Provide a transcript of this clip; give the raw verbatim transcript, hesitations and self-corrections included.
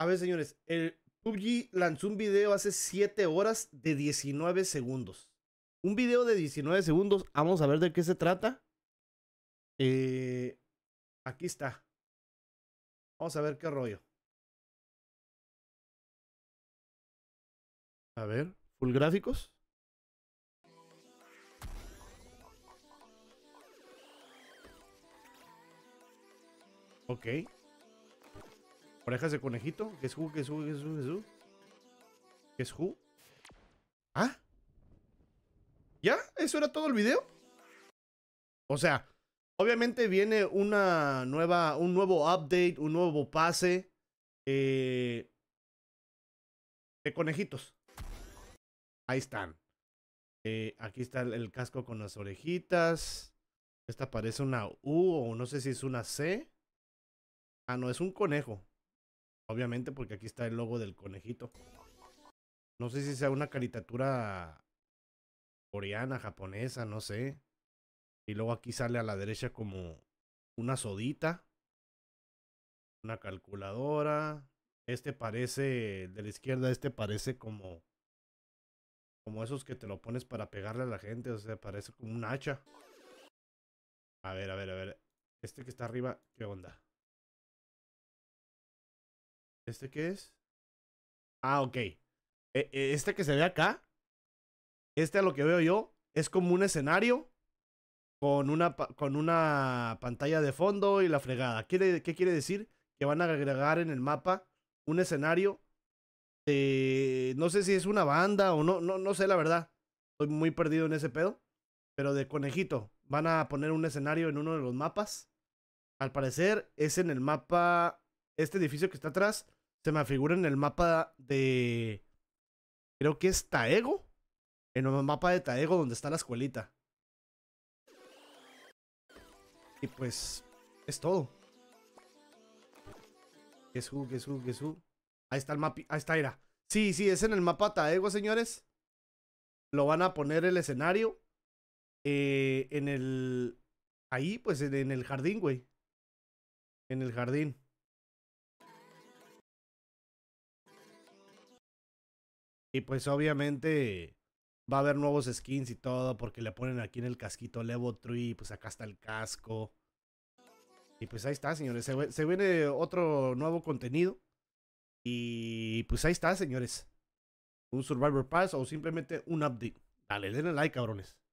A ver, señores, el P U B G lanzó un video hace siete horas de diecinueve segundos. Un video de diecinueve segundos. Vamos a ver de qué se trata. Eh, aquí está. Vamos a ver qué rollo. A ver, full gráficos. Ok. Orejas de conejito. ¿Qué es who? ¿Qué es who? ¿Qué es who? ¿Qué es who? ¿Ah? ¿Ya? ¿Eso era todo el video? O sea, obviamente viene una nueva, un nuevo update, un nuevo pase eh, de conejitos. Ahí están. Eh, aquí está el, el casco con las orejitas. Esta parece una U o no sé si es una C. Ah, no, es un conejo. Obviamente porque aquí está el logo del conejito. No sé si sea una caricatura coreana, japonesa, no sé. Y luego aquí sale a la derecha como una sodita. Una calculadora. Este parece, de la izquierda, este parece como... Como esos que te lo pones para pegarle a la gente. O sea, parece como un hacha. A ver, a ver, a ver. Este que está arriba, ¿qué onda? ¿Este qué es? Ah, ok. Este que se ve acá, este a lo que veo yo, es como un escenario con una, con una pantalla de fondo y la fregada. ¿Qué, qué quiere decir? Que van a agregar en el mapa un escenario de... No sé si es una banda o no, no, no sé la verdad. Estoy muy perdido en ese pedo. Pero de conejito. Van a poner un escenario en uno de los mapas. Al parecer es en el mapa... Este edificio que está atrás se me figura en el mapa de... Creo que es Taego. En el mapa de Taego donde está la escuelita. Y pues... Es todo. Guess who, guess who, guess who. Ahí está el mapi... Ahí está, era. Sí, sí, es en el mapa Taego, señores. Lo van a poner el escenario. Eh, en el... Ahí, pues, en el jardín, güey. En el jardín. Y pues obviamente va a haber nuevos skins y todo, porque le ponen aquí en el casquito Level tres, pues acá está el casco. Y pues ahí está, señores, se, se viene otro nuevo contenido. Y pues ahí está, señores. Un Survivor Pass o simplemente un update. Dale, denle like, cabrones.